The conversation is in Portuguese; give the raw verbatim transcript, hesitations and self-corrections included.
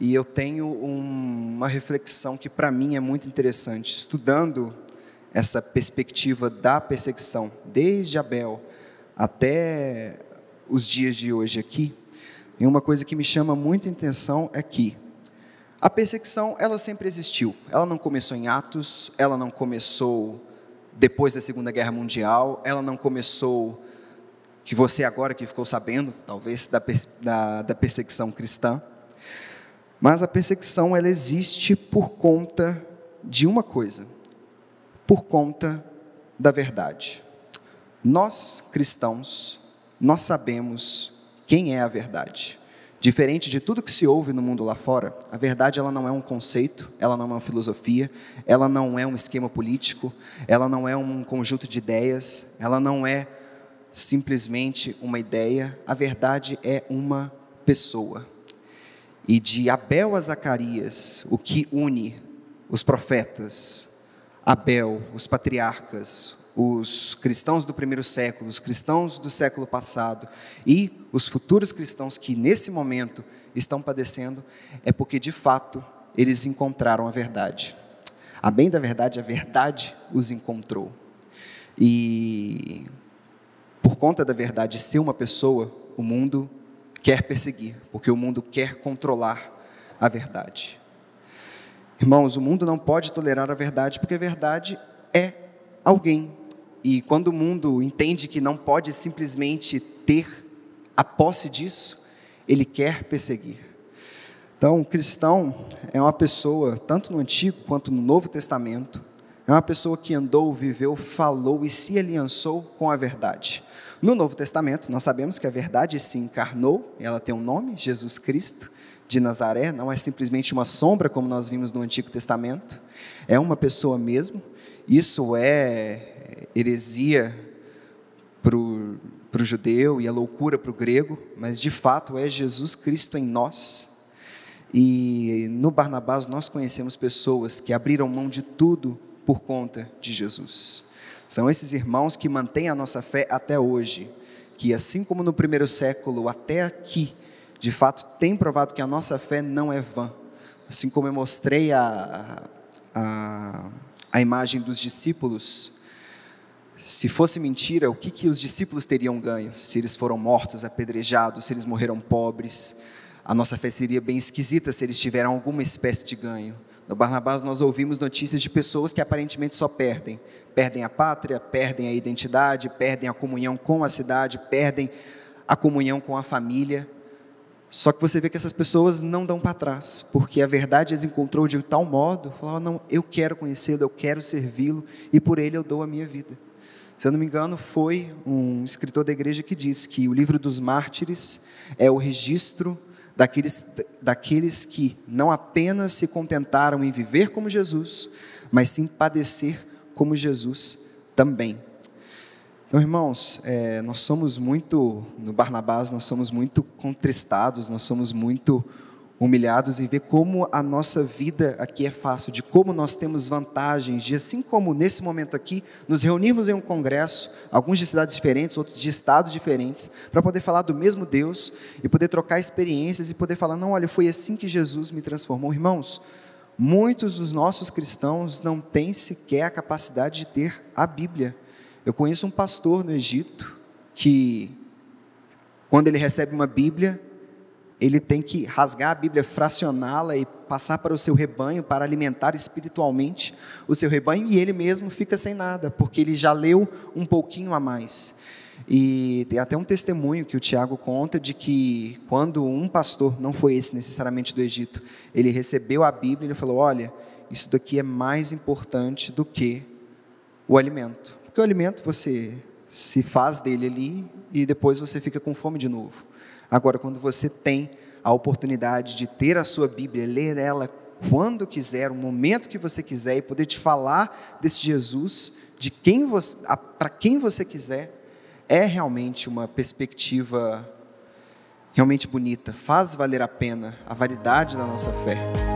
E eu tenho um, uma reflexão que, para mim, é muito interessante. Estudando essa perspectiva da perseguição, desde Abel até os dias de hoje aqui, e uma coisa que me chama muita atenção é que a perseguição, ela sempre existiu. Ela não começou em Atos, ela não começou depois da Segunda Guerra Mundial, ela não começou, que você agora que ficou sabendo, talvez, da, da, da perseguição cristã. Mas a perseguição, ela existe por conta de uma coisa, por conta da verdade. Nós, cristãos, nós sabemos quem é a verdade. Diferente de tudo que se ouve no mundo lá fora, a verdade, ela não é um conceito, ela não é uma filosofia, ela não é um esquema político, ela não é um conjunto de ideias, ela não é simplesmente uma ideia. A verdade é uma pessoa. E de Abel a Zacarias, o que une os profetas, Abel, os patriarcas, os cristãos do primeiro século, os cristãos do século passado e os futuros cristãos que nesse momento estão padecendo, é porque de fato eles encontraram a verdade. A bem da verdade, a verdade os encontrou. E por conta da verdade ser uma pessoa, o mundo quer perseguir, porque o mundo quer controlar a verdade. Irmãos, o mundo não pode tolerar a verdade, porque a verdade é alguém. E quando o mundo entende que não pode simplesmente ter a posse disso, ele quer perseguir. Então, o cristão é uma pessoa, tanto no Antigo quanto no Novo Testamento, é uma pessoa que andou, viveu, falou e se aliançou com a verdade. No Novo Testamento, nós sabemos que a verdade se encarnou, ela tem um nome, Jesus Cristo de Nazaré, não é simplesmente uma sombra como nós vimos no Antigo Testamento, é uma pessoa mesmo. Isso é heresia para o judeu e a loucura para o grego, mas de fato é Jesus Cristo em nós. E no Barnabás nós conhecemos pessoas que abriram mão de tudo por conta de Jesus. São esses irmãos que mantêm a nossa fé até hoje, que assim como no primeiro século até aqui, de fato tem provado que a nossa fé não é vã. Assim como eu mostrei a, a, a imagem dos discípulos, se fosse mentira, o que, que os discípulos teriam ganho? Se eles foram mortos, apedrejados, se eles morreram pobres, a nossa fé seria bem esquisita se eles tiveram alguma espécie de ganho. No Barnabás nós ouvimos notícias de pessoas que aparentemente só perdem. Perdem a pátria, perdem a identidade, perdem a comunhão com a cidade, perdem a comunhão com a família. Só que você vê que essas pessoas não dão para trás, porque a verdade as encontrou de tal modo, falaram, não, eu quero conhecê-lo, eu quero servi-lo e por ele eu dou a minha vida. Se eu não me engano, foi um escritor da igreja que disse que o livro dos mártires é o registro Daqueles, daqueles que não apenas se contentaram em viver como Jesus, mas sim padecer como Jesus também. Então, irmãos, é, nós somos muito, no Barnabás, nós somos muito contristados, nós somos muito humilhados em ver como a nossa vida aqui é fácil, de como nós temos vantagens, de assim como nesse momento aqui, nos reunirmos em um congresso, alguns de cidades diferentes, outros de estados diferentes, para poder falar do mesmo Deus e poder trocar experiências e poder falar, não, olha, foi assim que Jesus me transformou. Irmãos, muitos dos nossos cristãos não têm sequer a capacidade de ter a Bíblia. Eu conheço um pastor no Egito que, quando ele recebe uma Bíblia, ele tem que rasgar a Bíblia, fracioná-la e passar para o seu rebanho, para alimentar espiritualmente o seu rebanho, e ele mesmo fica sem nada, porque ele já leu um pouquinho a mais. E tem até um testemunho que o Tiago conta de que quando um pastor, não foi esse necessariamente do Egito, ele recebeu a Bíblia e ele falou, olha, isso daqui é mais importante do que o alimento. Porque o alimento você se faz dele ali e depois você fica com fome de novo. Agora, quando você tem a oportunidade de ter a sua Bíblia, ler ela quando quiser, o momento que você quiser, e poder te falar desse Jesus, de quem você, para quem você quiser, é realmente uma perspectiva realmente bonita, faz valer a pena a validade da nossa fé.